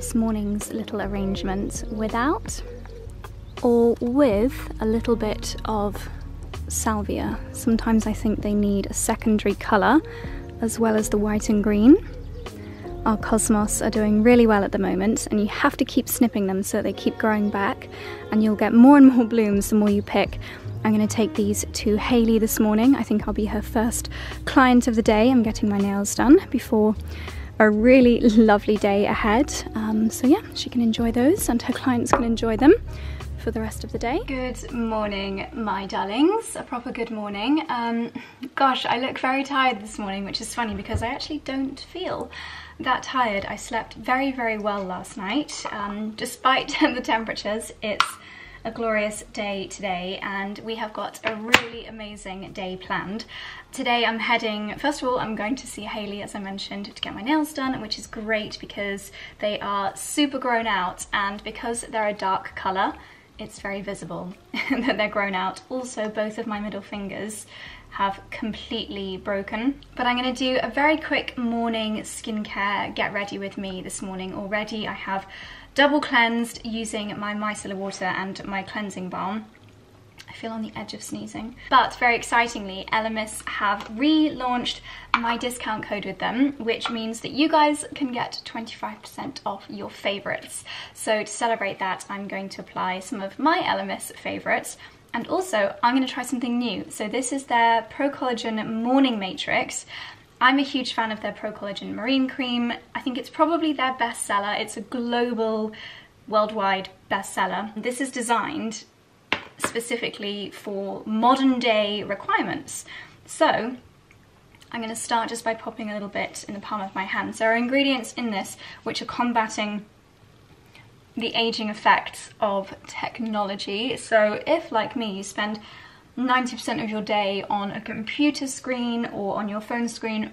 this morning's little arrangement without or with a little bit of salvia. Sometimes I think they need a secondary colour as well as the white and green. Our cosmos are doing really well at the moment, and you have to keep snipping them so they keep growing back, and you'll get more and more blooms the more you pick. I'm going to take these to Hayley this morning. I think I'll be her first client of the day. I'm getting my nails done before a really lovely day ahead. So yeah, she can enjoy those and her clients can enjoy them for the rest of the day. Good morning, my darlings. A proper good morning. Gosh, I look very tired this morning, which is funny because I actually don't feel that tired. I slept very, very well last night. Despite the temperatures, it's a glorious day today, and we have got a really amazing day planned. Today I'm heading, first of all, I'm going to see Hayley, as I mentioned, to get my nails done, which is great because they are super grown out, and because they're a dark colour, it's very visible that they're grown out. Also, both of my middle fingers have completely broken. But I'm gonna do a very quick morning skincare get ready with me this morning. Already I have double cleansed using my micellar water and my cleansing balm. I feel on the edge of sneezing. But very excitingly, Elemis have relaunched my discount code with them, which means that you guys can get 25% off your favorites. So to celebrate that, I'm going to apply some of my Elemis favorites. And also, I'm going to try something new. So this is their Pro Collagen Morning Matrix. I'm a huge fan of their Pro Collagen Marine Cream. I think it's probably their bestseller. It's a global, worldwide bestseller. This is designed specifically for modern day requirements. So I'm going to start just by popping a little bit in the palm of my hand. So there are ingredients in this which are combating the aging effects of technology. So if, like me, you spend 90% of your day on a computer screen or on your phone screen,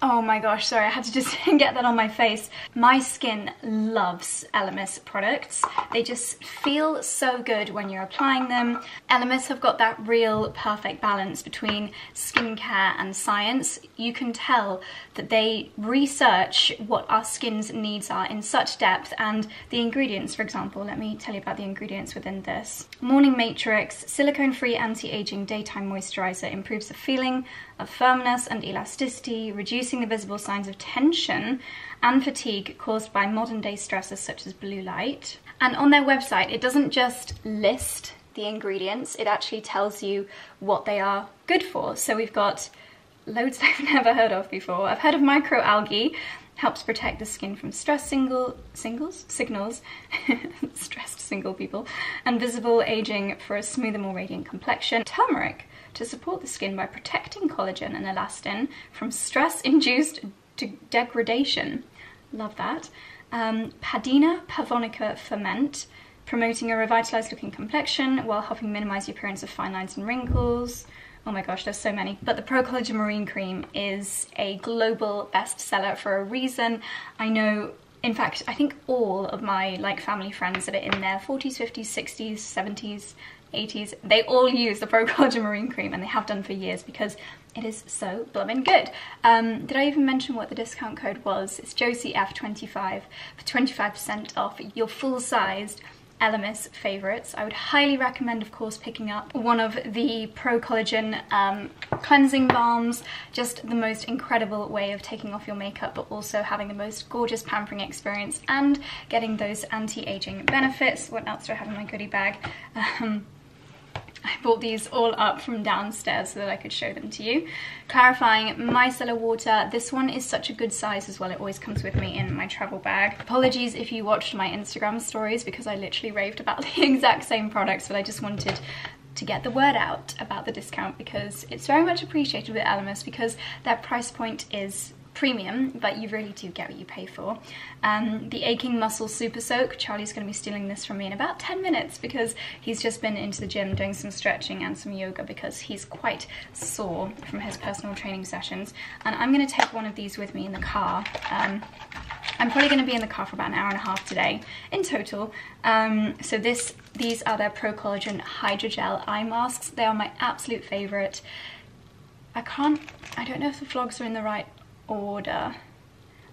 oh my gosh, sorry, I had to just get that on my face. My skin loves Elemis products. They just feel so good when you're applying them. Elemis have got that real perfect balance between skincare and science. You can tell that they research what our skin's needs are in such depth, and the ingredients, for example, let me tell you about the ingredients within this. Morning Matrix, silicone-free anti-aging daytime moisturizer, improves the feeling of firmness and elasticity, reducing the visible signs of tension and fatigue caused by modern day stressors such as blue light. And on their website, it doesn't just list the ingredients, it actually tells you what they are good for. So we've got loads I've never heard of before. I've heard of microalgae, helps protect the skin from signals, stressed single people, and visible aging for a smoother, more radiant complexion. Turmeric, to support the skin by protecting collagen and elastin from stress-induced degradation. Love that. Padina pavonica ferment, promoting a revitalized looking complexion while helping minimize the appearance of fine lines and wrinkles. Oh my gosh, there's so many. But the Pro Collagen Marine Cream is a global bestseller for a reason. I know, in fact, I think all of my family friends that are in their 40s, 50s, 60s, 70s, 80s, they all use the Pro Collagen Marine Cream, and they have done for years because it is so blooming good. Did I even mention what the discount code was? It's JosieF25 for 25% off your full-sized Elemis favorites. I would highly recommend, of course, picking up one of the Pro Collagen cleansing balms. Just the most incredible way of taking off your makeup, but also having the most gorgeous pampering experience and getting those anti-aging benefits. What else do I have in my goodie bag? I bought these all up from downstairs so that I could show them to you. Clarifying micellar water. This one is such a good size as well. It always comes with me in my travel bag. Apologies if you watched my Instagram stories because I literally raved about the exact same products, but I just wanted to get the word out about the discount because it's very much appreciated with Elemis because their price point is premium, but you really do get what you pay for. The Aching Muscle Super Soak, Charlie's going to be stealing this from me in about 10 minutes because he's just been into the gym doing some stretching and some yoga because he's quite sore from his personal training sessions. And I'm going to take one of these with me in the car. I'm probably going to be in the car for about an hour and a half today in total. So these are their Pro Collagen Hydrogel Eye Masks. They are my absolute favourite. I don't know if the vlogs are in the right order.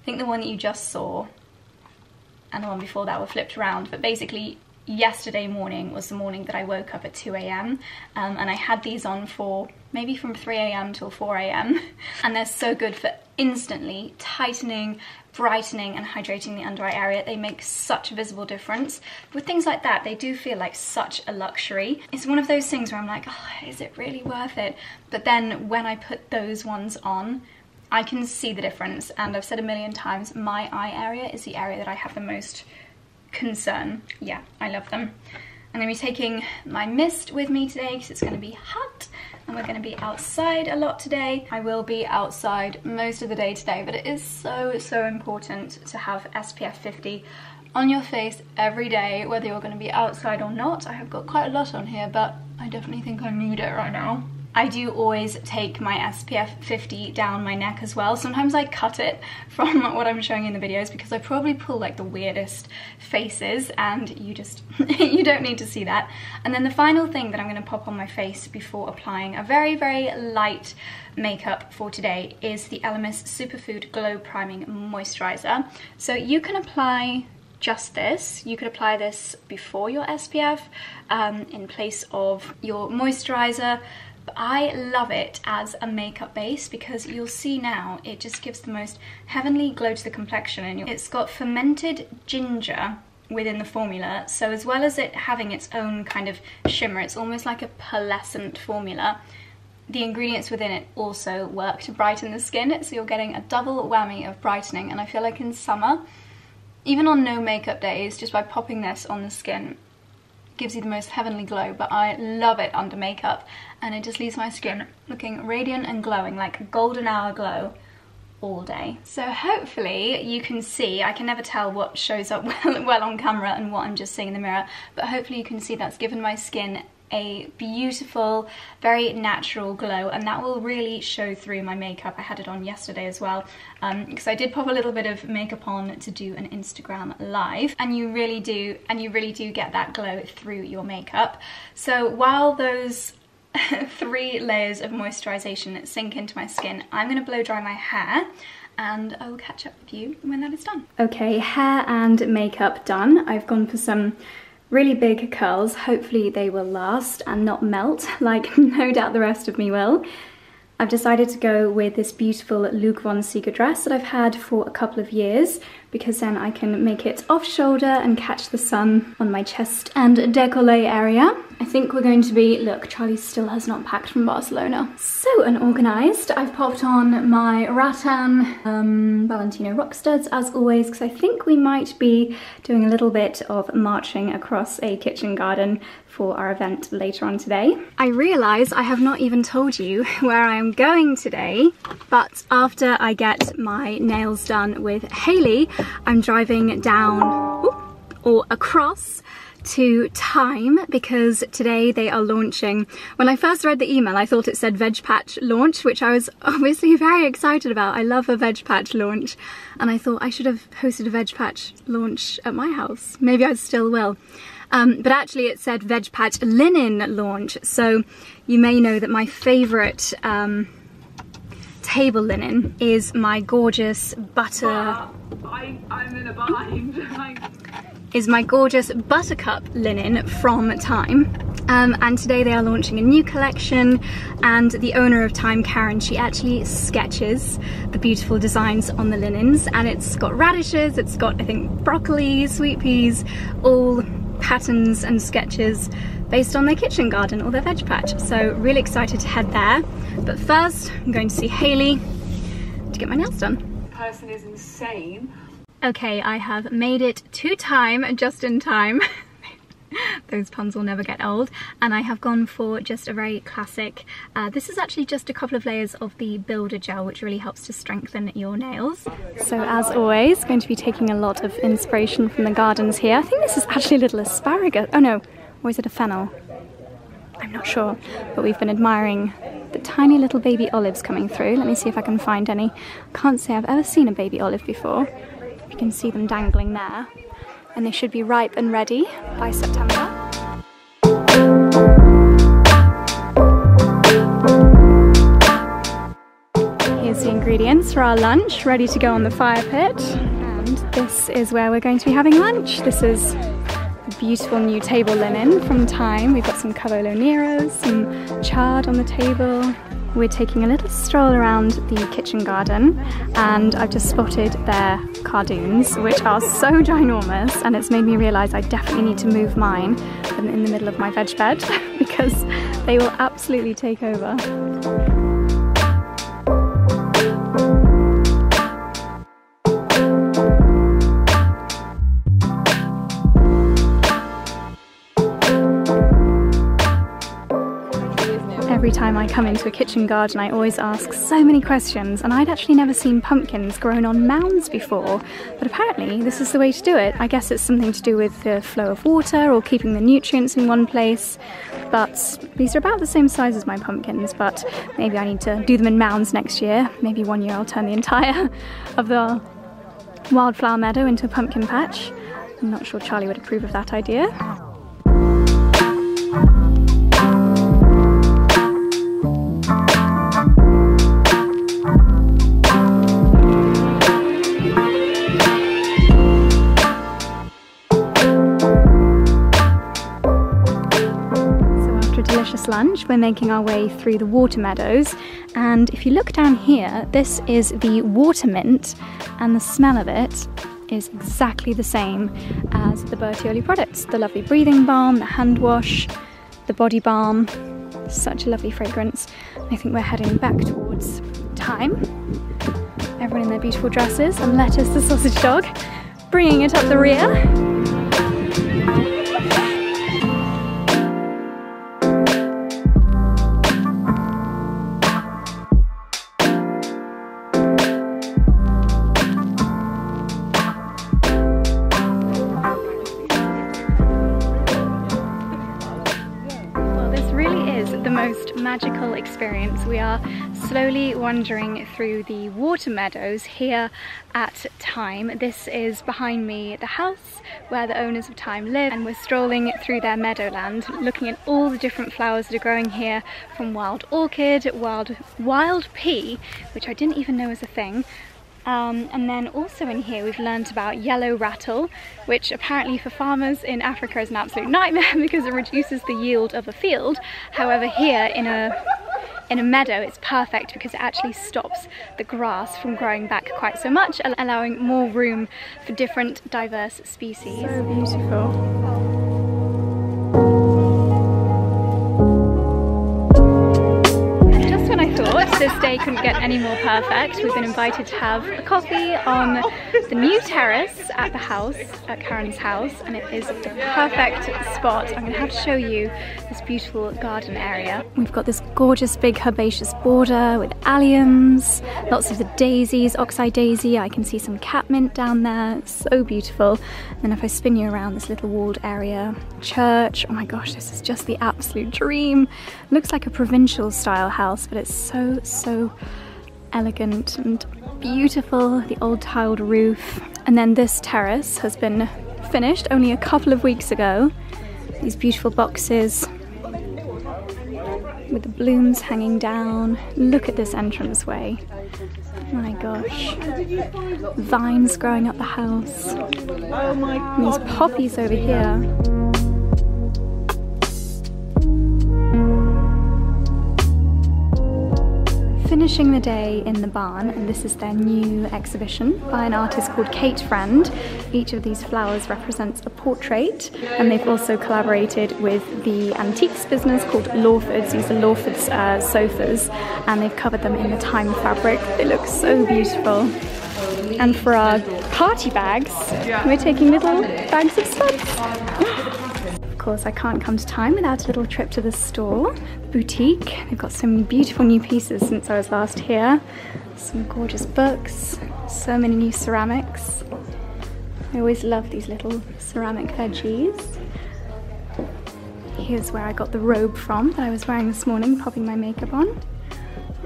think the one that you just saw and the one before that were flipped around, but basically yesterday morning was the morning that I woke up at 2 a.m. And I had these on for maybe from 3 a.m. till 4 a.m. and they're so good for instantly tightening, brightening and hydrating the under-eye area. They make such a visible difference. With things like that, they do feel like such a luxury. It's one of those things where I'm like, oh, is it really worth it? But then when I put those ones on, I can see the difference. And I've said a million times, my eye area is the area that I have the most concern. Yeah, I love them. I'm going to be taking my mist with me today because it's going to be hot and we're going to be outside a lot today. I will be outside most of the day today, but it is so important to have SPF 50 on your face every day, whether you're going to be outside or not. I have got quite a lot on here, but I definitely think I need it right now. I do always take my SPF 50 down my neck as well. Sometimes I cut it from what I'm showing in the videos because I probably pull like the weirdest faces and you just, you don't need to see that. And then the final thing that I'm gonna pop on my face before applying a very, very light makeup for today is the Elemis Superfood Glow Priming Moisturizer. So you can apply just this. You could apply this before your SPF in place of your moisturizer. I love it as a makeup base because you'll see now it just gives the most heavenly glow to the complexion, and it's got fermented ginger within the formula, so as well as it having its own kind of shimmer, it's almost like a pearlescent formula. The ingredients within it also work to brighten the skin, so you're getting a double whammy of brightening. And I feel like in summer, even on no makeup days, just by popping this on the skin, gives you the most heavenly glow. But I love it under makeup, and it just leaves my skin looking radiant and glowing, like a golden hour glow all day. So hopefully you can see, I can never tell what shows up well on camera and what I'm just seeing in the mirror, but hopefully you can see that's given my skin a beautiful, very natural glow, and that will really show through my makeup. I had it on yesterday as well because I did pop a little bit of makeup on to do an Instagram live, and you really do get that glow through your makeup. So while those 3 layers of moisturization sink into my skin, I'm going to blow dry my hair, and I will catch up with you when that is done. Okay, hair and makeup done. I've gone for some really big curls. Hopefully they will last and not melt, like no doubt the rest of me will. I've decided to go with this beautiful Luc von Sieger dress that I've had for a couple of years, because then I can make it off shoulder and catch the sun on my chest and décolleté area. I think we're going to be, look, Charlie still has not packed from Barcelona. So unorganised. I've popped on my rattan Valentino rock studs as always, because I think we might be doing a little bit of marching across a kitchen garden for our event later on today. I realise I have not even told you where I am going today, but after I get my nails done with Hayley, I'm driving down or across to Thyme, because today they are launching. When I first read the email, I thought it said veg patch launch, which I was obviously very excited about. I love a veg patch launch, and I thought I should have hosted a veg patch launch at my house. Maybe I still will. But actually it said veg patch linen launch, so you may know that my favourite table linen is my gorgeous butter... I'm in a bind. Is my gorgeous buttercup linen from Thyme. And today they are launching a new collection, and the owner of Thyme, Karen, she actually sketches the beautiful designs on the linens, and it's got radishes, it's got, I think, broccoli, sweet peas, all patterns and sketches based on their kitchen garden or their veg patch. So really excited to head there. But first, I'm going to see Hayley to get my nails done. The person is insane. Okay, I have made it to Thyme, just in time. Those puns will never get old. And I have gone for just a very classic, this is actually just a couple of layers of the builder gel, which really helps to strengthen your nails. So as always, going to be taking a lot of inspiration from the gardens here. I think this is actually a little asparagus, oh no, or is it a fennel? I'm not sure, but we've been admiring the tiny little baby olives coming through. Let me see if I can find any. I can't say I've ever seen a baby olive before. You can see them dangling there, and they should be ripe and ready by September. Here's the ingredients for our lunch, ready to go on the fire pit. And this is where we're going to be having lunch. This is the beautiful new table linen from Thyme. We've got some cavolo neros, some chard on the table. We're taking a little stroll around the kitchen garden, and I've just spotted their cardoons, which are so ginormous, and it's made me realise I definitely need to move mine in the middle of my veg bed because they will absolutely take over. Every time I come into a kitchen garden, I always ask so many questions, and I'd actually never seen pumpkins grown on mounds before, but apparently this is the way to do it. I guess it's something to do with the flow of water or keeping the nutrients in one place, but these are about the same size as my pumpkins, but maybe I need to do them in mounds next year. Maybe one year I'll turn the entire of the wildflower meadow into a pumpkin patch. I'm not sure Charlie would approve of that idea. Lunch, we're making our way through the water meadows, and if you look down here, this is the water mint, and the smell of it is exactly the same as the Bertioli products. The lovely breathing balm, the hand wash, the body balm, such a lovely fragrance. I think we're heading back towards Thyme. Everyone in their beautiful dresses, and Lettuce the sausage dog bringing it up the rear. Magical experience. We are slowly wandering through the water meadows here at Thyme. This is behind me the house where the owners of Thyme live, and we're strolling through their meadowland, looking at all the different flowers that are growing here, from wild orchid, wild pea, which I didn't even know was a thing. And then also in here we've learnt about yellow rattle, which apparently for farmers in Africa is an absolute nightmare because it reduces the yield of a field. However, here in a meadow it's perfect because it actually stops the grass from growing back quite so much, allowing more room for different diverse species. So beautiful. This day couldn't get any more perfect. We've been invited to have a coffee on the new terrace at the house, at Karen's house, and it is the perfect spot. I'm going to have to show you this beautiful garden area. We've got this gorgeous big herbaceous border with alliums, lots of the daisies, oxeye daisy. I can see some catmint down there. It's so beautiful. And if I spin you around this little walled area, church. Oh my gosh, this is just the absolute dream. It looks like a provincial style house, but it's so elegant and beautiful, the old tiled roof. And then this terrace has been finished only a couple of weeks ago. These beautiful boxes with the blooms hanging down. Look at this entranceway. My gosh. Vines growing up the house. And these poppies over here. Finishing the day in the barn, and this is their new exhibition by an artist called Kate Friend. Each of these flowers represents a portrait, and they've also collaborated with the antiques business called Lawford's. These are Lawford's sofas, and they've covered them in the Thyme fabric. They look so beautiful. And for our party bags, we're taking little bags of studs. Of course, I can't come to Thyme without a little trip to the store, the boutique. They've got some beautiful new pieces since I was last here. Some gorgeous books, so many new ceramics. I always love these little ceramic veggies. Here's where I got the robe from that I was wearing this morning, popping my makeup on.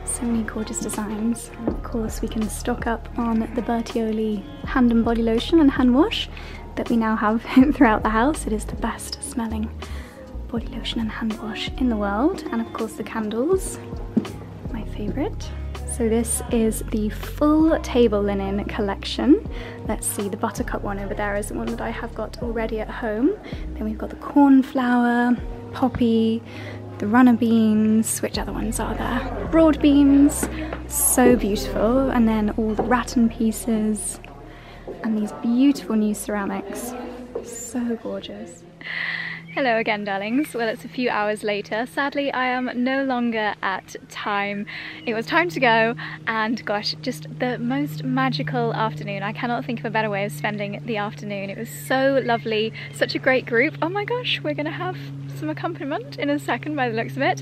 So many gorgeous designs. And of course, we can stock up on the Bertioli hand and body lotion and hand wash that we now have throughout the house. It is the best smelling body lotion and hand wash in the world. And of course the candles, my favourite. So this is the full table linen collection. Let's see, the buttercup one over there is the one that I have got already at home. Then we've got the cornflower, poppy, the runner beans, which other ones are there? Broad beans, so beautiful. And then all the rattan pieces and these beautiful new ceramics, so gorgeous. Hello again, darlings. Well, it's a few hours later. Sadly, I am no longer at Thyme. It was time to go, and gosh, just the most magical afternoon. I cannot think of a better way of spending the afternoon. It was so lovely, such a great group. Oh my gosh, we're gonna have some accompaniment in a second by the looks of it.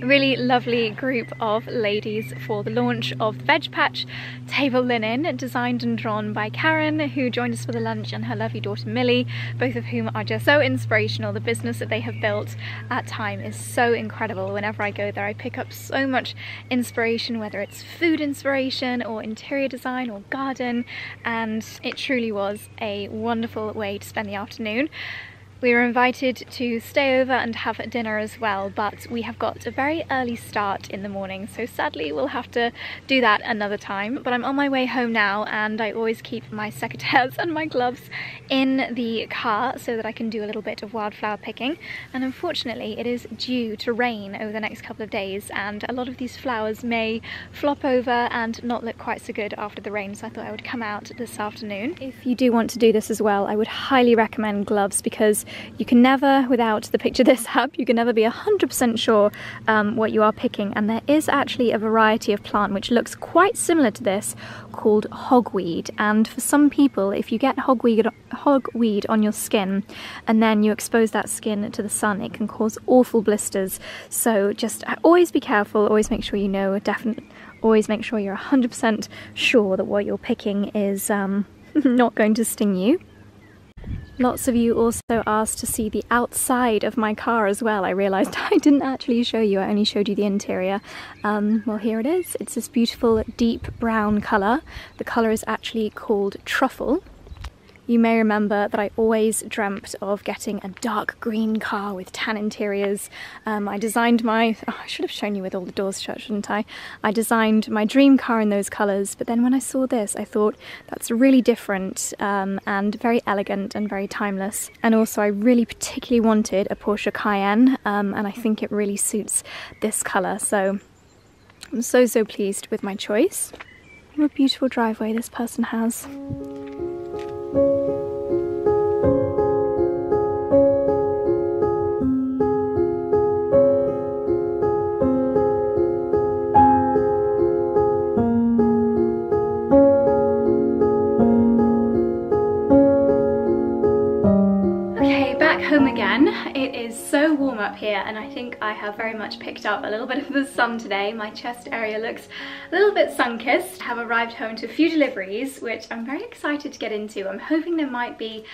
Really lovely group of ladies for the launch of the Veg Patch table linen, designed and drawn by Karen, who joined us for the lunch, and her lovely daughter Millie, both of whom are just so inspirational. The business that they have built at Thyme is so incredible. Whenever I go there, I pick up so much inspiration, whether it's food inspiration or interior design or garden, and it truly was a wonderful way to spend the afternoon. We were invited to stay over and have dinner as well, but we have got a very early start in the morning, so sadly we'll have to do that another time. But I'm on my way home now, and I always keep my secateurs and my gloves in the car so that I can do a little bit of wildflower picking. And unfortunately, it is due to rain over the next couple of days, and a lot of these flowers may flop over and not look quite so good after the rain, so I thought I would come out this afternoon. If you do want to do this as well, I would highly recommend gloves, because you can never, without the Picture This app, you can never be 100% sure what you are picking. And there is actually a variety of plant which looks quite similar to this, called hogweed. And for some people, if you get hogweed on your skin and then you expose that skin to the sun, it can cause awful blisters. So just always be careful, always make sure you know, definitely always make sure you're 100% sure that what you're picking is not going to sting you. Lots of you also asked to see the outside of my car as well. I realised I didn't actually show you, I only showed you the interior. Well, here it is. It's this beautiful deep brown colour. The colour is actually called truffle. You may remember that I always dreamt of getting a dark green car with tan interiors. I designed my... Oh, I should have shown you with all the doors shut, shouldn't I? I designed my dream car in those colours, but then when I saw this, I thought that's really different and very elegant and very timeless. And also I really particularly wanted a Porsche Cayenne, and I think it really suits this colour, so I'm so, so pleased with my choice. What a beautiful driveway this person has. It is so warm up here, and I think I have very much picked up a little bit of the sun today. My chest area looks a little bit sun-kissed. I have arrived home to a few deliveries, which I'm very excited to get into. I'm hoping there might be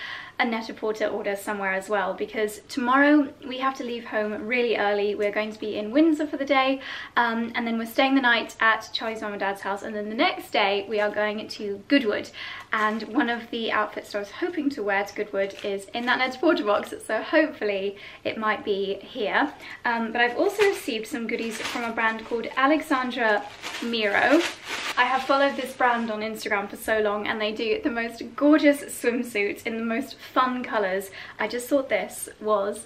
a Net-a-Porter order somewhere as well, because tomorrow we have to leave home really early. We're going to be in Windsor for the day, and then we're staying the night at Charlie's mum and dad's house, and then the next day we are going to Goodwood. And one of the outfits I was hoping to wear to Goodwood is in that Net-a-Porter box, so hopefully it might be here. But I've also received some goodies from a brand called Alexandra Miro. I have followed this brand on Instagram for so long, and they do the most gorgeous swimsuits in the most fun colours. I just thought this was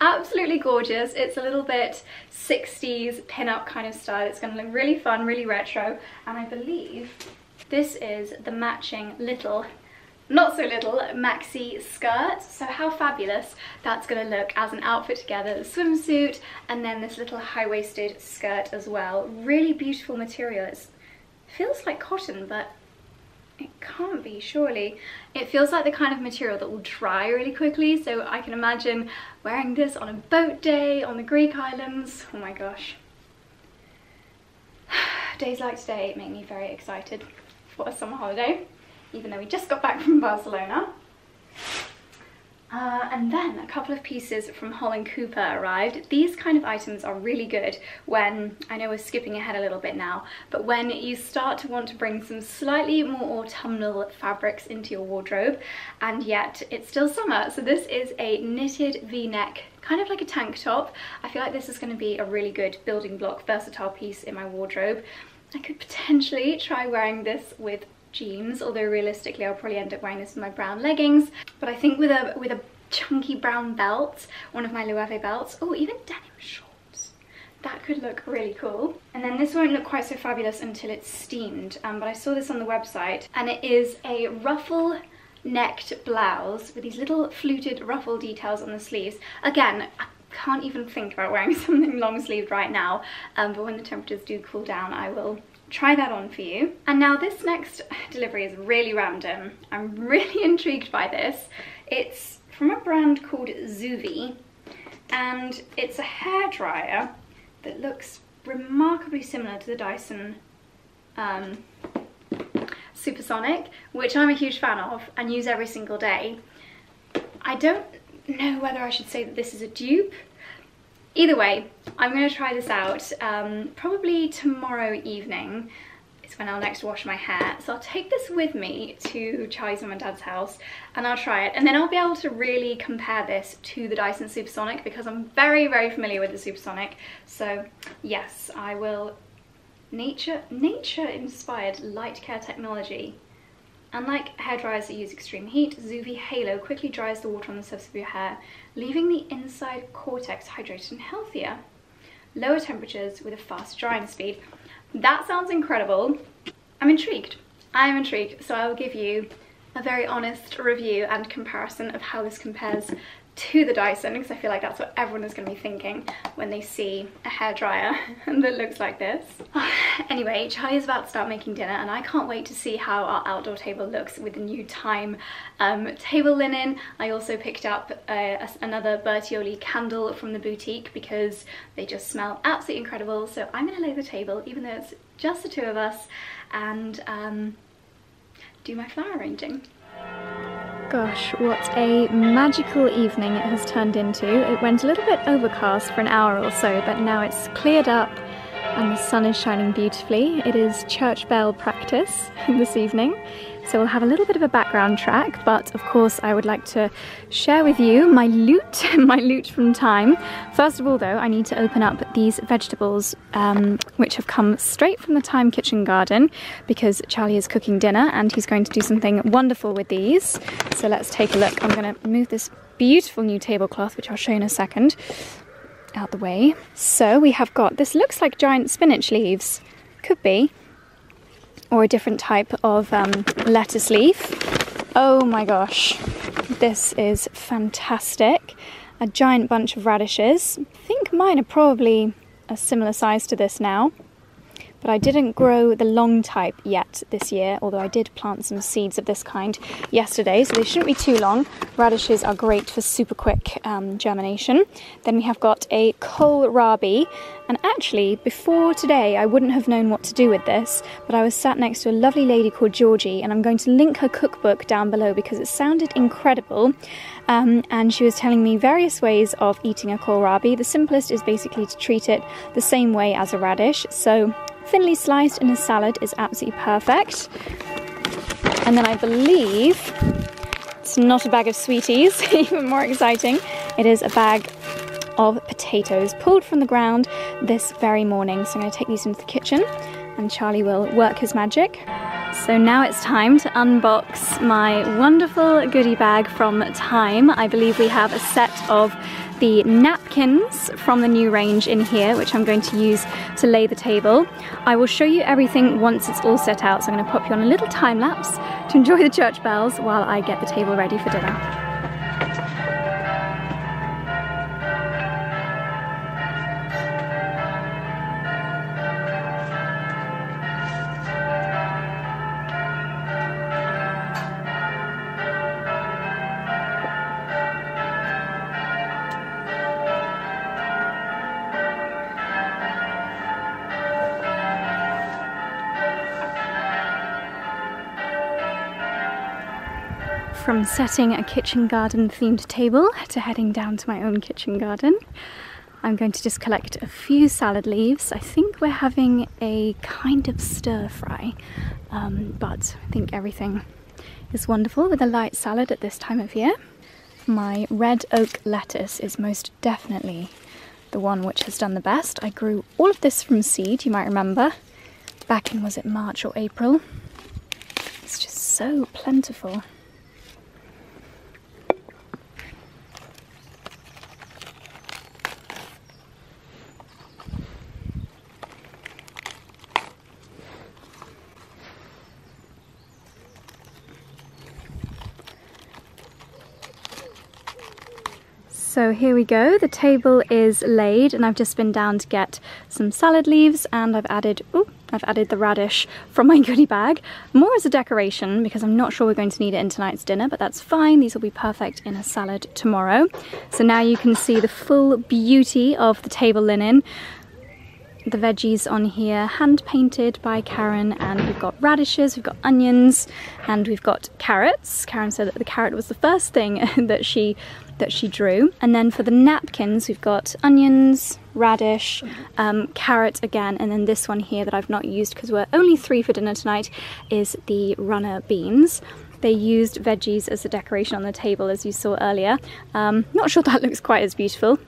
absolutely gorgeous. It's a little bit 60s pin-up kind of style. It's going to look really fun, really retro, and I believe this is the matching little, not so little, maxi skirt. So how fabulous that's going to look as an outfit together. The swimsuit and then this little high-waisted skirt as well. Really beautiful material. It feels like cotton, but it can't be, surely. It feels like the kind of material that will dry really quickly, so I can imagine wearing this on a boat day on the Greek islands. Oh my gosh. Days like today make me very excited for a summer holiday, even though we just got back from Barcelona. And then a couple of pieces from Holland Cooper arrived. These kind of items are really good when, I know we're skipping ahead a little bit now, but when you start to want to bring some slightly more autumnal fabrics into your wardrobe, and yet it's still summer. So this is a knitted v-neck, kind of like a tank top. I feel like this is going to be a really good building block, versatile piece in my wardrobe. I could potentially try wearing this with jeans, although realistically I'll probably end up wearing this with my brown leggings, but I think with a chunky brown belt, one of my Loewe belts, or even denim shorts, that could look really cool. And then this won't look quite so fabulous until it's steamed, but I saw this on the website, and it is a ruffle necked blouse with these little fluted ruffle details on the sleeves. Again, I can't even think about wearing something long sleeved right now, but when the temperatures do cool down, I will try that on for you. And now this next delivery is really random. I'm really intrigued by this. It's from a brand called Zuvi, and it's a hairdryer that looks remarkably similar to the Dyson Supersonic, which I'm a huge fan of and use every single day. I don't know whether I should say that this is a dupe. Either way, I'm going to try this out probably tomorrow evening. It's when I'll next wash my hair. So I'll take this with me to Charlie's mum and dad's house and I'll try it. And then I'll be able to really compare this to the Dyson Supersonic, because I'm very, very familiar with the Supersonic. So yes, I will. Nature inspired light care technology. Unlike hairdryers that use extreme heat, Zuvi Halo quickly dries the water on the surface of your hair, leaving the inside cortex hydrated and healthier. Lower temperatures with a fast drying speed. That sounds incredible. I'm intrigued. I'm intrigued. So I will give you a very honest review and comparison of how this compares to the Dyson, because I feel like that's what everyone is going to be thinking when they see a hairdryer that looks like this. Anyway, Charlie's about to start making dinner, and I can't wait to see how our outdoor table looks with the new Thyme table linen. I also picked up another Bertioli candle from the boutique because they just smell absolutely incredible. So I'm going to lay the table, even though it's just the two of us, and do my flower arranging. Gosh, what a magical evening it has turned into. It went a little bit overcast for an hour or so, but now it's cleared up and the sun is shining beautifully. It is church bell practice this evening, so we'll have a little bit of a background track, but of course I would like to share with you my loot, from Thyme. First of all though, I need to open up these vegetables which have come straight from the Thyme kitchen garden, because Charlie is cooking dinner and he's going to do something wonderful with these. So let's take a look. I'm going to move this beautiful new tablecloth, which I'll show you in a second, out the way. So we have got, this looks like giant spinach leaves, could be, or a different type of lettuce leaf. Oh my gosh, this is fantastic. A giant bunch of radishes. I think mine are probably a similar size to this now, but I didn't grow the long type yet this year, although I did plant some seeds of this kind yesterday, so they shouldn't be too long. Radishes are great for super quick germination. Then we have got a kohlrabi, and actually before today I wouldn't have known what to do with this, but I was sat next to a lovely lady called Georgie, and I'm going to link her cookbook down below because it sounded incredible, and she was telling me various ways of eating a kohlrabi. The simplest is basically to treat it the same way as a radish, so thinly sliced in a salad is absolutely perfect. And then I believe it's not a bag of sweeties, even more exciting. It is a bag of potatoes pulled from the ground this very morning. So I'm going to take these into the kitchen and Charlie will work his magic. So now it's time to unbox my wonderful goodie bag from Thyme. I believe we have a set of the napkins from the new range in here, which I'm going to use to lay the table. I will show you everything once it's all set out, so I'm going to pop you on a little time lapse to enjoy the church bells while I get the table ready for dinner. from setting a kitchen garden themed table to heading down to my own kitchen garden. I'm going to just collect a few salad leaves. I think we're having a kind of stir fry, but I think everything is wonderful with a light salad at this time of year. My red oak lettuce is most definitely the one which has done the best. I grew all of this from seed, you might remember, back in, was it March or April? It's just so plentiful. So here we go, the table is laid and I've just been down to get some salad leaves, and I've added the radish from my goodie bag, more as a decoration because I'm not sure we're going to need it in tonight's dinner, but that's fine. These will be perfect in a salad tomorrow. So now you can see the full beauty of the table linen. The veggies on here, hand painted by Karen, and we've got radishes, we've got onions, and we've got carrots. Karen said that the carrot was the first thing that she drew. And then for the napkins, we've got onions, radish, carrot again, and then this one here that I've not used because we're only three for dinner tonight is the runner beans. They used veggies as a decoration on the table, as you saw earlier. Not sure that looks quite as beautiful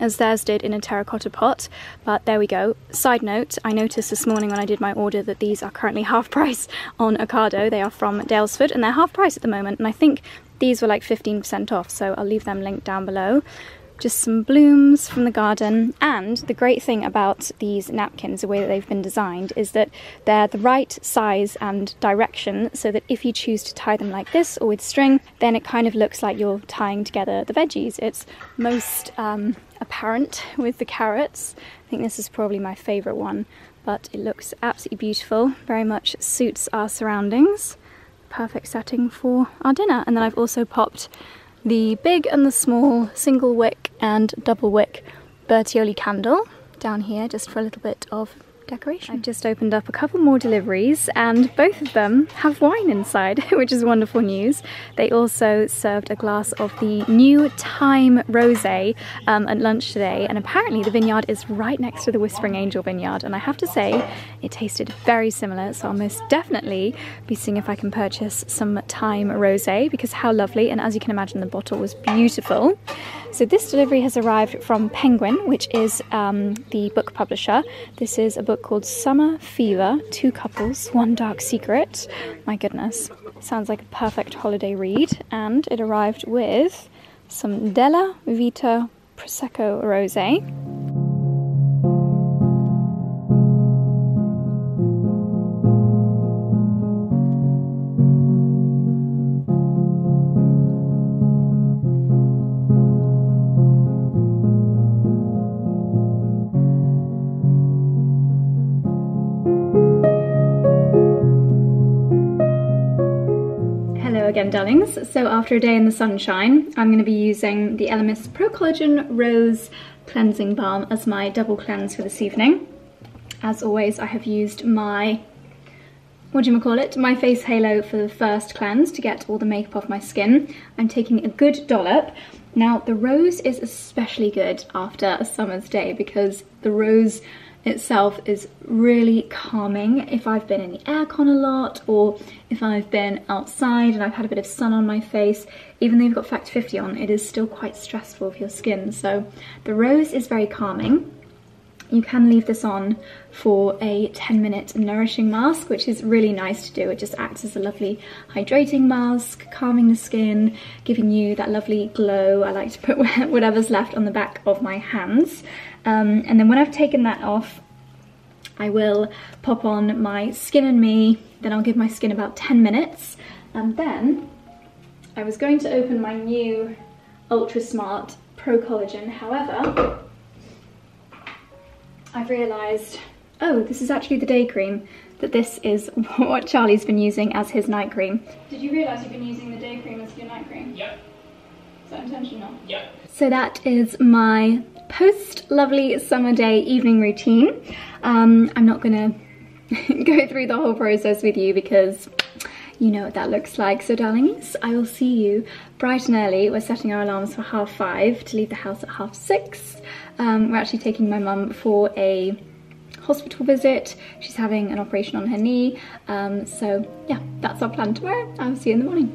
as theirs did in a terracotta pot, but there we go. Side note, I noticed this morning when I did my order that these are currently half price on Ocado. They are from Dalesford and they're half price at the moment, and I think these were like 15% off, so I'll leave them linked down below. Just some blooms from the garden, and the great thing about these napkins, the way that they've been designed, is that they're the right size and direction so that if you choose to tie them like this or with string, then it kind of looks like you're tying together the veggies. It's most apparent with the carrots. I think this is probably my favorite one, but it looks absolutely beautiful. Very much suits our surroundings. Perfect setting for our dinner. And then I've also popped the big and the small single wick and double wick Bertioli candle down here just for a little bit of decoration. I've just opened up a couple more deliveries and both of them have wine inside, which is wonderful news. They also served a glass of the new Thyme rosé at lunch today, and apparently the vineyard is right next to the Whispering Angel vineyard, and I have to say it tasted very similar, so I'll most definitely be seeing if I can purchase some Thyme rosé because how lovely, and as you can imagine the bottle was beautiful. So this delivery has arrived from Penguin, which is the book publisher. This is a book called Summer Fever, Two Couples, One Dark Secret. My goodness, sounds like a perfect holiday read. And it arrived with some Della Vita Prosecco Rosé. Again, darlings. So after a day in the sunshine, I'm going to be using the Elemis Pro Collagen Rose Cleansing Balm as my double cleanse for this evening. As always, I have used my, my Face Halo for the first cleanse to get all the makeup off my skin. I'm taking a good dollop. Now, the rose is especially good after a summer's day because the rose itself is really calming. If I've been in the aircon a lot, or if I've been outside and I've had a bit of sun on my face, even though you've got Factor 50 on, it is still quite stressful for your skin. So the rose is very calming. You can leave this on for a 10-minute nourishing mask, which is really nice to do. It just acts as a lovely hydrating mask, calming the skin, giving you that lovely glow. I like to put whatever's left on the back of my hands. And then when I've taken that off, I will pop on my Skin and Me, then I'll give my skin about 10 minutes. And then I was going to open my new Ultra Smart Pro Collagen, however, I've realised, oh, this is actually the day cream, that this is what Charlie's been using as his night cream. Did you realise you've been using the day cream as your night cream? Yep. Is that intentional? Yep. So that is my post lovely summer day evening routine. I'm not gonna go through the whole process with you because you know what that looks like. So darlings, I will see you bright and early. We're setting our alarms for 5:30 to leave the house at 6:30. We're actually taking my mum for a hospital visit. She's having an operation on her knee. So yeah, that's our plan tomorrow. I'll see you in the morning.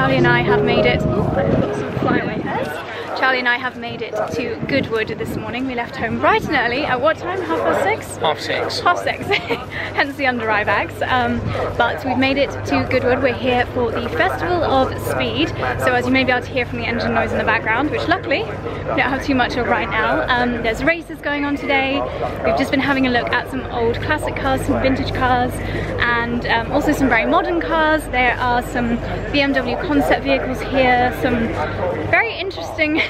Charlie and I have made it. Oh, I've got some flyaway hairs. Charlie and I have made it to Goodwood this morning. We left home bright and early. At what time? 6:30? 6:30. 6:30. Hence the under eye bags. But we've made it to Goodwood. We're here for the Festival of Speed. So as you may be able to hear from the engine noise in the background, which luckily we don't have too much of right now. There's races going on today. We've just been having a look at some old classic cars, some vintage cars, and also some very modern cars. There are some BMW concept vehicles here, some very interesting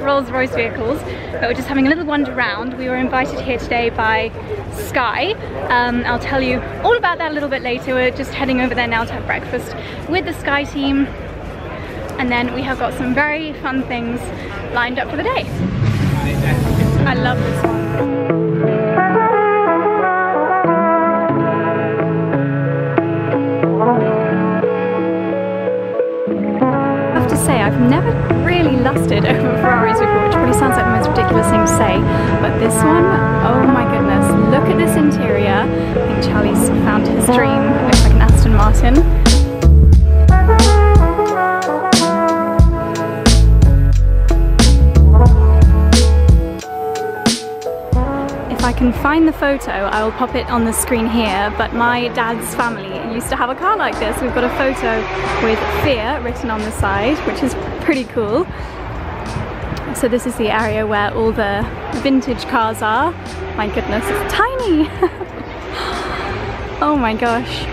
Rolls Royce vehicles, but we're just having a little wander around. We were invited here today by Sky. I'll tell you all about that a little bit later. We're just heading over there now to have breakfast with the Sky team, and then we have got some very fun things lined up for the day. I love this one. I've never really lusted over Ferraris before, which probably sounds like the most ridiculous thing to say, but this one, oh my goodness, look at this interior. I think Charlie's found his dream. It looks like an Aston Martin. If I can find the photo, I will pop it on the screen here, but my dad's family used to have a car like this. We've got a photo with fear written on the side, which is pretty cool. So this is the area where all the vintage cars are. My goodness, it's tiny! Oh my gosh,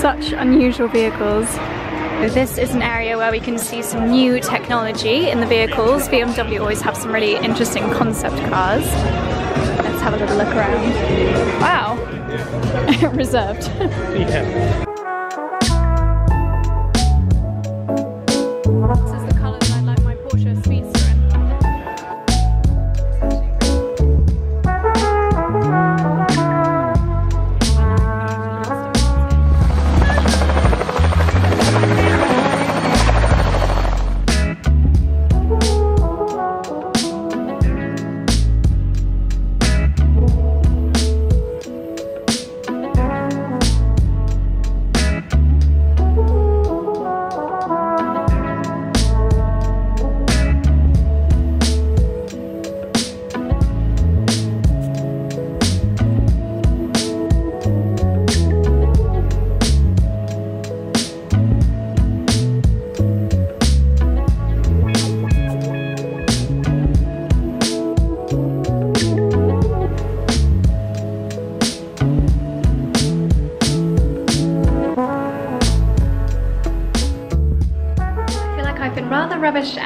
such unusual vehicles. This is an area where we can see some new technology in the vehicles. BMW always have some really interesting concept cars. Let's have a little look around. Wow, reserved. Yeah. This is the colour that I'd like my Porsche Speedster in.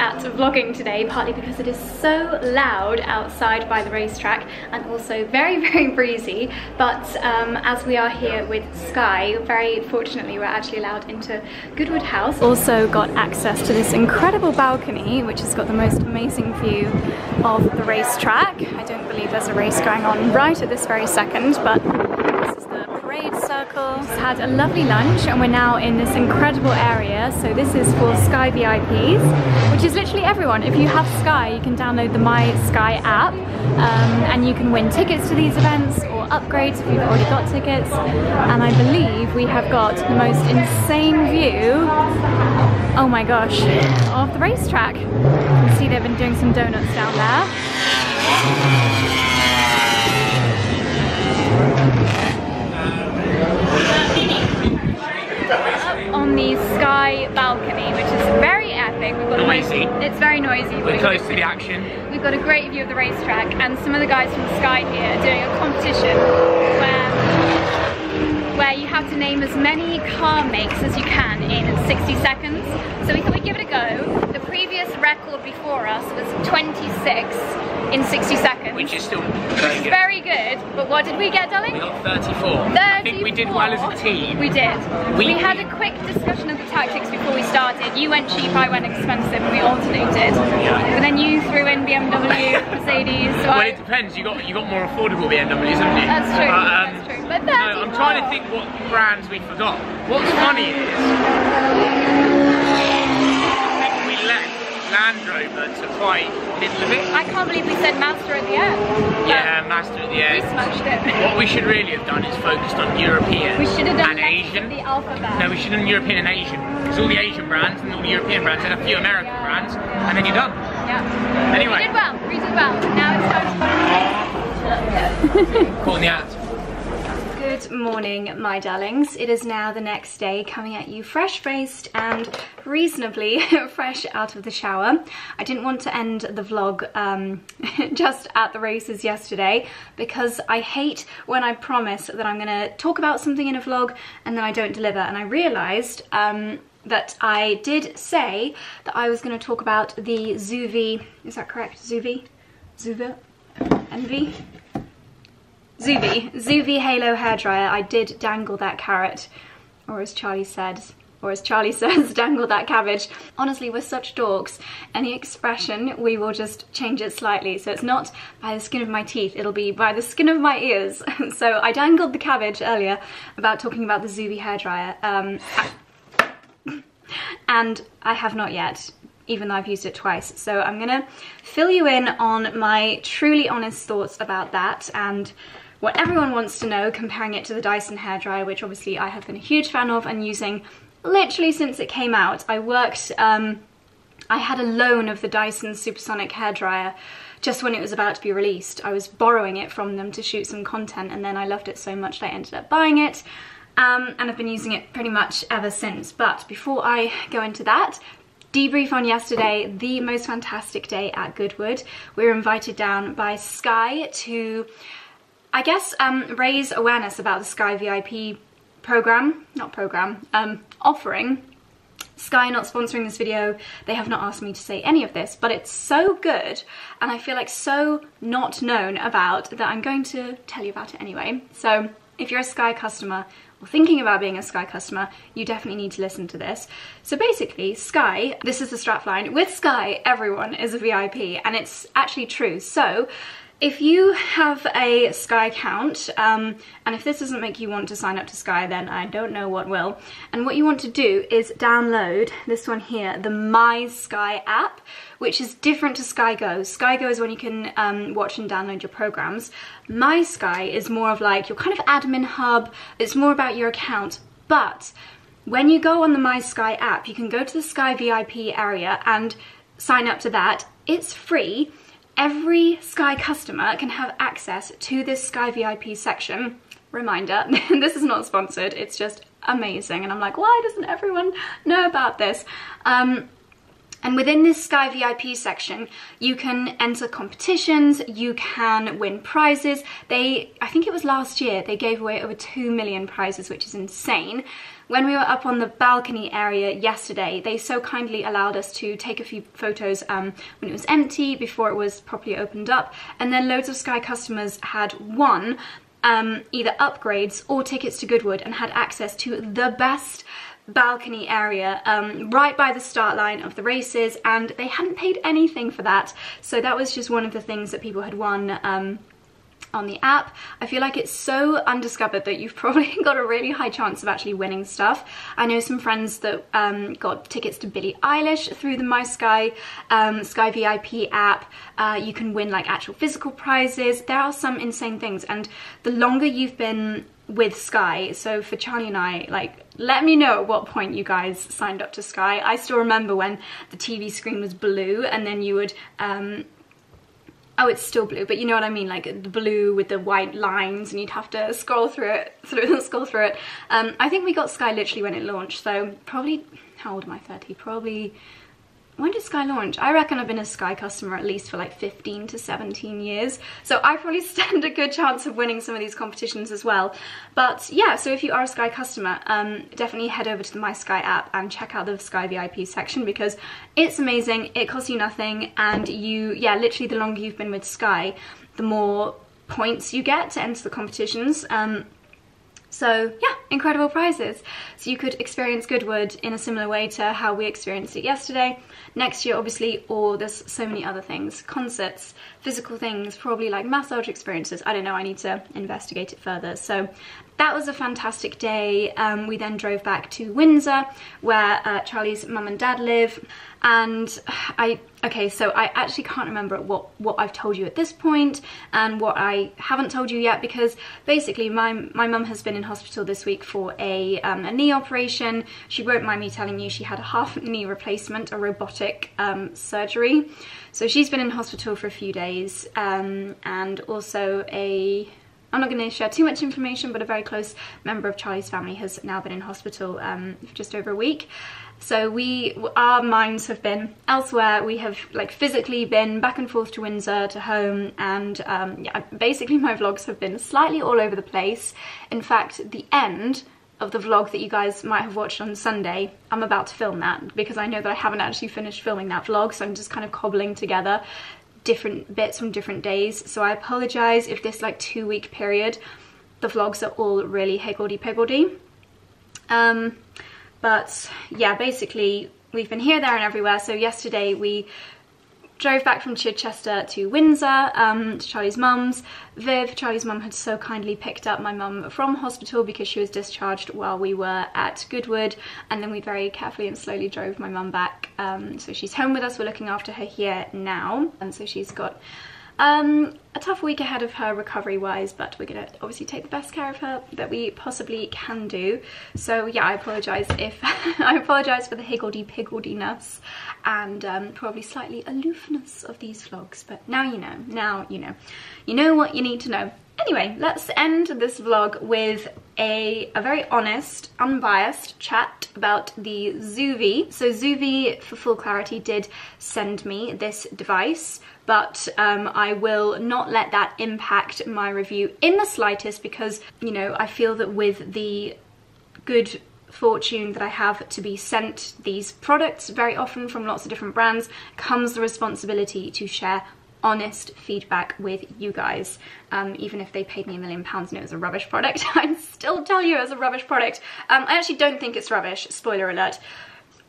At vlogging today, partly because it is so loud outside by the racetrack and also very, very breezy, but as we are here with Sky, very fortunately we're actually allowed into Goodwood House. Also got access to this incredible balcony which has got the most amazing view of the racetrack. I don't believe there's a race going on right at this very second, but circle. Just had a lovely lunch and we're now in this incredible area. So this is for Sky VIPs, which is literally everyone. If you have Sky, you can download the My Sky app, and you can win tickets to these events or upgrades if you've already got tickets. And I believe we have got the most insane view, oh my gosh, of the racetrack. You can see they've been doing some donuts down there. Up on the Sky balcony, which is very epic. We've got noisy. It's very noisy. We're close to the action. We've got a great view of the racetrack, and some of the guys from Sky here are doing a competition where you have to name as many car makes as you can in 60 seconds. So we thought we'd give it a go. The previous record before us was 26 in 60 seconds. seconds. Which is still very good. Very good. But what did we get, darling? We got 34. I think we did well as a team. We did. We had a quick discussion of the tactics before we started. You went cheap, I went expensive, and we alternated. Yeah. But then you threw in BMW, Mercedes. So well, it depends. You got more affordable BMWs, haven't you? That's true. That's true. But no, I'm trying to think what brands we forgot. What's funny is we left Land Rover to quite middle of it. I can't believe we said Master at the end. Yeah, Master at the end. We smashed it. What we should really have done is focused on European and Asian. The alphabet. No, we should have done European and Asian. Because all the Asian brands and all the European brands and a few American brands, and then you're done. Yeah. Anyway. We did well. We did well. Now it's time to call the ads. Good morning, my darlings. It is now the next day, coming at you fresh-faced and reasonably fresh out of the shower. I didn't want to end the vlog just at the races yesterday, because I hate when I promise that I'm gonna talk about something in a vlog and then I don't deliver. And I realized that I did say that I was gonna talk about the Zuvi, is that correct? Zuvi? Zuvi? Envy? Zuvi Halo hairdryer. I did dangle that carrot, or as Charlie says, dangle that cabbage. Honestly, we're such dorks. Any expression, we will just change it slightly. So it's not by the skin of my teeth, it'll be by the skin of my ears. So I dangled the cabbage earlier about talking about the Zuvi hairdryer. And I have not yet, even though I've used it twice. So I'm gonna fill you in on my truly honest thoughts about that and what everyone wants to know, comparing it to the Dyson hairdryer, which obviously I have been a huge fan of and using literally since it came out. I worked, I had a loan of the Dyson Supersonic hairdryer just when it was about to be released. I was borrowing it from them to shoot some content, and then I loved it so much that I ended up buying it. And I've been using it pretty much ever since. But before I go into that, debrief on yesterday, the most fantastic day at Goodwood. We were invited down by Sky to, I guess, raise awareness about the Sky VIP offering. Sky not sponsoring this video, they have not asked me to say any of this, but it's so good and I feel like so not known about that I'm going to tell you about it anyway. So if you're a Sky customer, or thinking about being a Sky customer, you definitely need to listen to this. So basically, Sky, this is the strapline, with Sky, everyone is a VIP, and it's actually true. So if you have a Sky account, and if this doesn't make you want to sign up to Sky, then I don't know what will. And what you want to do is download this one here, the My Sky app, which is different to Sky Go. Sky Go is when you can watch and download your programs. My Sky is more of like your kind of admin hub. It's more about your account, but when you go on the My Sky app, you can go to the Sky VIP area and sign up to that. It's free. Every Sky customer can have access to this Sky VIP section. Reminder, this is not sponsored, it's just amazing. And I'm like, why doesn't everyone know about this? And within this Sky VIP section, you can enter competitions, you can win prizes. I think it was last year, they gave away over 2 million prizes, which is insane. When we were up on the balcony area yesterday, they so kindly allowed us to take a few photos when it was empty, before it was properly opened up. And then loads of Sky customers had won either upgrades or tickets to Goodwood and had access to the best balcony area right by the start line of the races, and they hadn't paid anything for that. So that was just one of the things that people had won on the app. I feel like it's so undiscovered that you've probably got a really high chance of actually winning stuff. I know some friends that got tickets to Billie Eilish through the My Sky, Sky VIP app. You can win like actual physical prizes. There are some insane things, and the longer you've been with Sky, so for Charlie and I, like, let me know at what point you guys signed up to Sky. I still remember when the TV screen was blue and then you would, oh, it's still blue, but you know what I mean, like the blue with the white lines, and you'd have to scroll through it. I think we got Sky literally when it launched, so probably, how old am I, 30? Probably, when did Sky launch? I reckon I've been a Sky customer at least for like 15 to 17 years. So I probably stand a good chance of winning some of these competitions as well. But yeah, so if you are a Sky customer, definitely head over to the My Sky app and check out the Sky VIP section, because it's amazing, it costs you nothing, and you, yeah, literally the longer you've been with Sky, the more points you get to enter the competitions. So yeah, incredible prizes. So you could experience Goodwood in a similar way to how we experienced it yesterday, next year obviously, or there's so many other things, concerts, physical things, probably like massage experiences. I don't know, I need to investigate it further. So that was a fantastic day. We then drove back to Windsor, where Charlie's mum and dad live. And I actually can't remember what I've told you at this point and what I haven't told you yet, because basically my mum has been in hospital this week for a knee operation. She won't mind me telling you she had a half knee replacement, a robotic surgery. So she's been in hospital for a few days, and also I'm not going to share too much information, but a very close member of Charlie's family has now been in hospital for just over a week. So our minds have been elsewhere. We have like physically been back and forth to Windsor, to home, and yeah, basically my vlogs have been slightly all over the place. In fact, the end of the vlog that you guys might have watched on Sunday, I'm about to film that, because I know that I haven't actually finished filming that vlog, so I'm just kind of cobbling together different bits from different days. So I apologize if this like 2 week period, the vlogs are all really higgledy-piggledy. But yeah, basically we've been here, there and everywhere. So yesterday we drove back from Chichester to Windsor, to Charlie's mum's. Viv, Charlie's mum, had so kindly picked up my mum from hospital because she was discharged while we were at Goodwood, and then we very carefully and slowly drove my mum back. So she's home with us, we're looking after her here now. And so she's got a tough week ahead of her recovery-wise, but we're gonna obviously take the best care of her that we possibly can do. So yeah, I apologise if I apologise for the higgledy-piggledy-ness and probably slightly aloofness of these vlogs, but now you know what you need to know. Anyway, let's end this vlog with a very honest, unbiased chat about the Zuvi. So Zuvi, for full clarity, did send me this device, but I will not let that impact my review in the slightest, because, you know, I feel that with the good fortune that I have to be sent these products very often from lots of different brands comes the responsibility to share honest feedback with you guys. Even if they paid me £1 million and it was a rubbish product, I'd still tell you it was a rubbish product. I actually don't think it's rubbish, spoiler alert.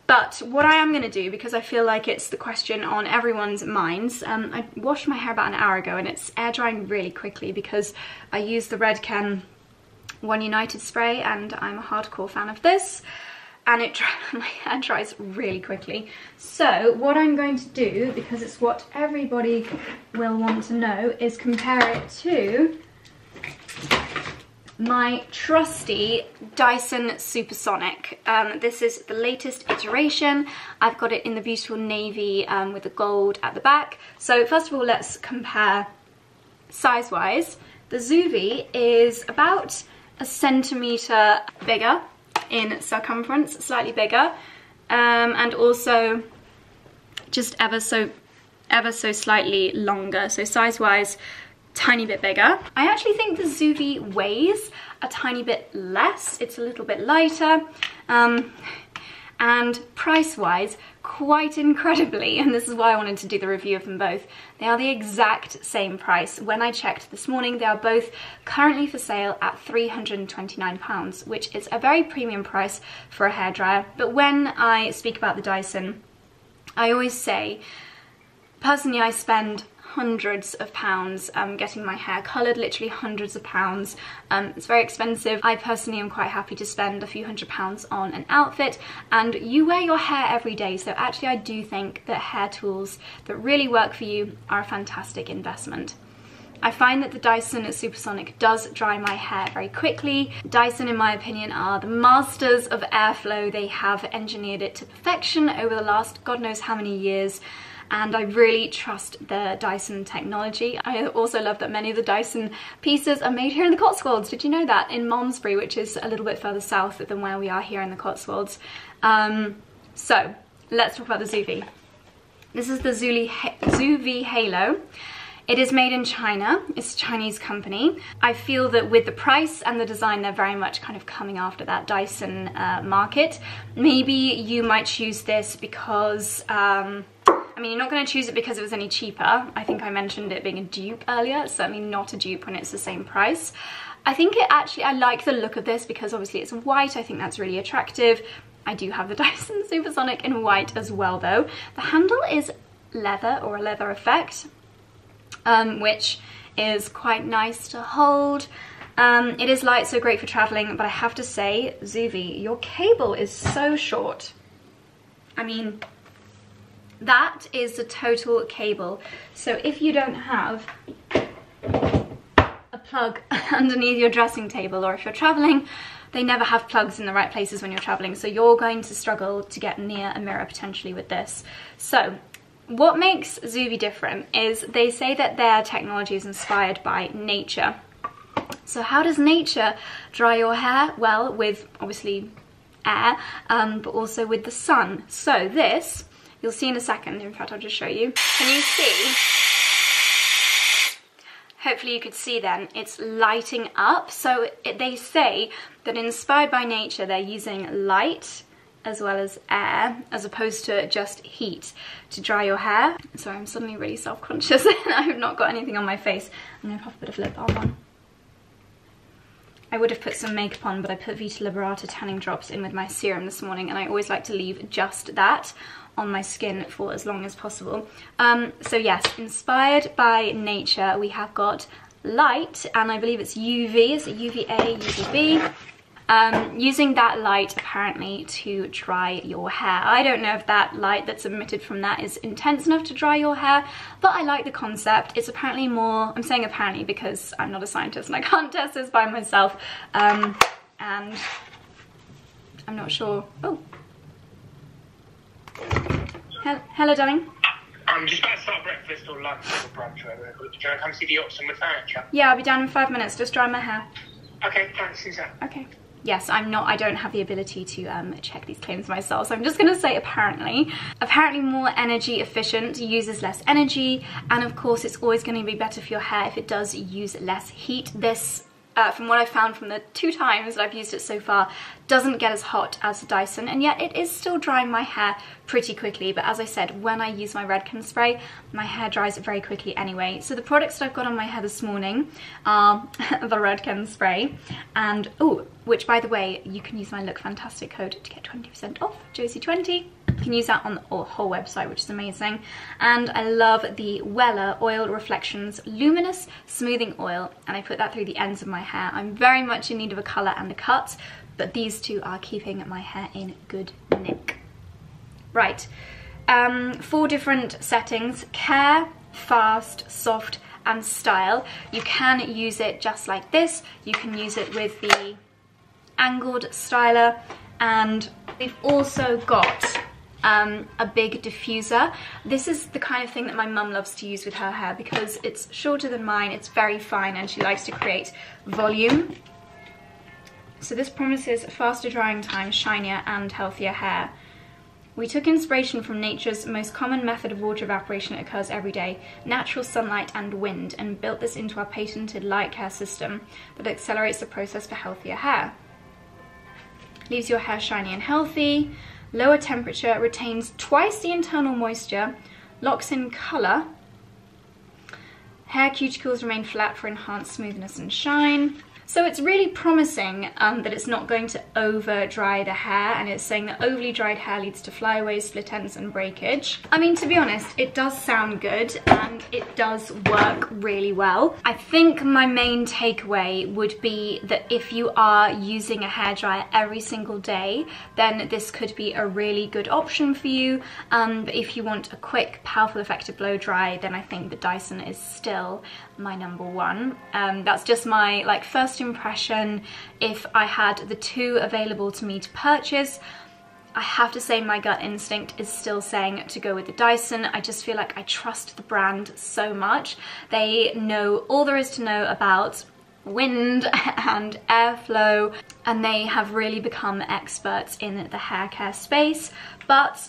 But what I am going to do, because I feel like it's the question on everyone's minds, I washed my hair about an hour ago and it's air drying really quickly because I use the Redken One United spray and I'm a hardcore fan of this. And my hair dries really quickly. So what I'm going to do, because it's what everybody will want to know, is compare it to my trusty Dyson Supersonic. This is the latest iteration. I've got it in the beautiful navy with the gold at the back. So first of all, let's compare size-wise. The Zuvi is about a centimetre bigger in circumference, slightly bigger, and also just ever so slightly longer. So size-wise, tiny bit bigger. I actually think the Zuvi weighs a tiny bit less. It's a little bit lighter, and price-wise, quite incredibly, and this is why I wanted to do the review of them both, they are the exact same price. When I checked this morning, they are both currently for sale at £329, which is a very premium price for a hairdryer. But when I speak about the Dyson, I always say, personally, I spend hundreds of pounds getting my hair coloured, literally hundreds of pounds. It's very expensive. I personally am quite happy to spend a few £100 on an outfit, and you wear your hair every day, so actually I do think that hair tools that really work for you are a fantastic investment. I find that the Dyson Supersonic does dry my hair very quickly. Dyson, in my opinion, are the masters of airflow. They have engineered it to perfection over the last God knows how many years, and I really trust the Dyson technology. I also love that many of the Dyson pieces are made here in the Cotswolds. Did you know that? In Malmesbury, which is a little bit further south than where we are here in the Cotswolds. So let's talk about the Zuvi. This is the Zuvi Halo. It is made in China. It's a Chinese company. I feel that with the price and the design, they're very much kind of coming after that Dyson market. Maybe you might choose this because I mean, you're not going to choose it because it was any cheaper. I think I mentioned it being a dupe earlier. It's certainly not a dupe when it's the same price. I think it actually, I like the look of this because obviously it's white. I think that's really attractive. I do have the Dyson Supersonic in white as well though. The handle is leather or a leather effect, which is quite nice to hold. It is light, so great for traveling, but I have to say, Zuvi, your cable is so short. I mean, that is the total cable. So if you don't have a plug underneath your dressing table, or if you're traveling, they never have plugs in the right places when you're traveling. So you're going to struggle to get near a mirror potentially with this. So what makes Zuvi different is they say that their technology is inspired by nature. So how does nature dry your hair? Well, with obviously air, but also with the sun. So this, you'll see in a second. In fact, I'll just show you. Can you see? Hopefully you could see then. It's lighting up. So they say that inspired by nature, they're using light as well as air, as opposed to just heat to dry your hair. Sorry, I'm suddenly really self-conscious and I've not got anything on my face. I'm gonna pop a bit of lip balm on. I would have put some makeup on, but I put Vita Liberata tanning drops in with my serum this morning, and I always like to leave just that on my skin for as long as possible. So yes, inspired by nature, we have got light, and I believe it's UV, is it UVA, UVB? Using that light apparently to dry your hair. I don't know if that light that's emitted from that is intense enough to dry your hair, but I like the concept. It's apparently more, I'm saying apparently because I'm not a scientist and I can't test this by myself, and I'm not sure. Oh, hello darling. I'm just about to start breakfast or lunch or brunch or whatever. Do you want to come see the ops and with furniture? Yeah, I'll be down in 5 minutes, just dry my hair. Okay, thanks Suzanne. Okay. Yes, I don't have the ability to check these claims myself, so I'm just going to say apparently. Apparently more energy efficient, uses less energy, and of course it's always going to be better for your hair if it does use less heat. This, from what I've found from the 2 times that I've used it so far, doesn't get as hot as the Dyson, and yet it is still drying my hair pretty quickly. But as I said, when I use my Redken spray, my hair dries very quickly anyway. So the products that I've got on my hair this morning are the Redken spray, and oh, which by the way, you can use my Look Fantastic code to get 20% off, JosieF25. You can use that on the whole website, which is amazing. And I love the Weller Oil Reflections Luminous Smoothing Oil, and I put that through the ends of my hair. I'm very much in need of a colour and a cut, but these two are keeping my hair in good nick. Right, 4 different settings: care, fast, soft, and style. You can use it just like this. You can use it with the angled styler, and we've also got a big diffuser. This is the kind of thing that my mum loves to use with her hair because it's shorter than mine, it's very fine, and she likes to create volume. So this promises faster drying time, shinier and healthier hair. We took inspiration from nature's most common method of water evaporation that occurs every day, natural sunlight and wind, and built this into our patented light care system that accelerates the process for healthier hair. Leaves your hair shiny and healthy. Lower temperature, retains twice the internal moisture, locks in colour. Hair cuticles remain flat for enhanced smoothness and shine. So it's really promising that it's not going to over dry the hair, and it's saying that overly dried hair leads to flyaways, split ends and breakage. I mean, to be honest, it does sound good and it does work really well. I think my main takeaway would be that if you are using a hairdryer every single day, then this could be a really good option for you. But if you want a quick, powerful, effective blow dry, then I think the Dyson is still my #1. That's just my first impression. If I had the 2 available to me to purchase, I have to say my gut instinct is still saying to go with the Dyson. I just feel like I trust the brand so much. They know all there is to know about wind and airflow, and they have really become experts in the hair care space. But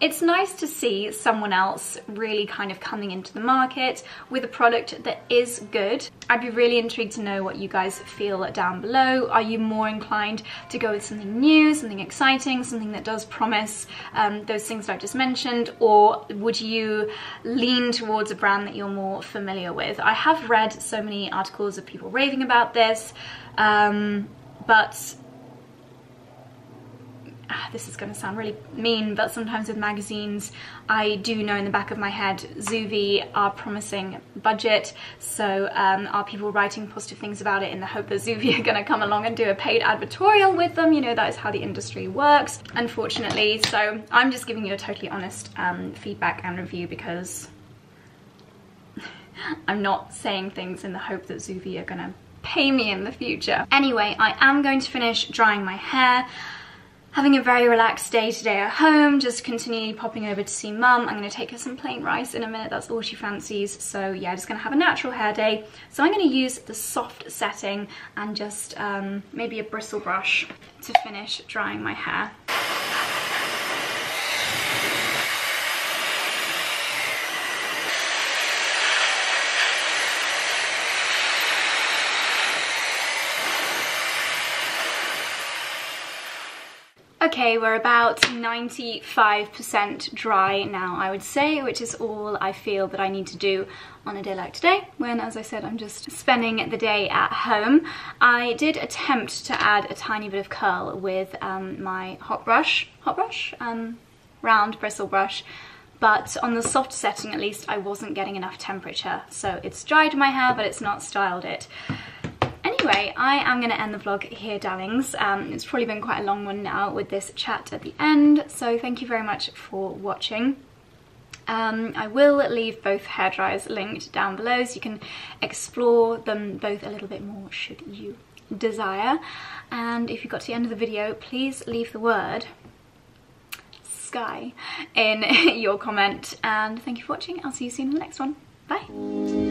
It's nice to see someone else really kind of coming into the market with a product that is good. I'd be really intrigued to know what you guys feel down below. Are you more inclined to go with something new, something exciting, something that does promise those things that I just mentioned, or would you lean towards a brand that you're more familiar with? I have read so many articles of people raving about this, but this is going to sound really mean, but sometimes with magazines, I do know in the back of my head, Zuvi are promising budget, so are people writing positive things about it in the hope that Zuvi are going to come along and do a paid advertorial with them? You know, that is how the industry works, unfortunately. So I'm just giving you a totally honest feedback and review, because I'm not saying things in the hope that Zuvi are going to pay me in the future. Anyway, I am going to finish drying my hair. Having a very relaxed day today at home, just continually popping over to see Mum. I'm going to take her some plain rice in a minute, that's all she fancies. So yeah, just going to have a natural hair day. So I'm going to use the soft setting and just maybe a bristle brush to finish drying my hair. Okay, we're about 95% dry now, I would say, which is all I feel that I need to do on a day like today, when, as I said, I'm just spending the day at home. I did attempt to add a tiny bit of curl with my round bristle brush, but on the soft setting, at least, I wasn't getting enough temperature. So it's dried my hair, but it's not styled it. Anyway, I am going to end the vlog here, darlings. It's probably been quite a long one now with this chat at the end, so thank you very much for watching. I will leave both hairdryers linked down below so you can explore them both a little bit more should you desire. And if you got to the end of the video, please leave the word Sky in your comment. And thank you for watching. I'll see you soon in the next one. Bye!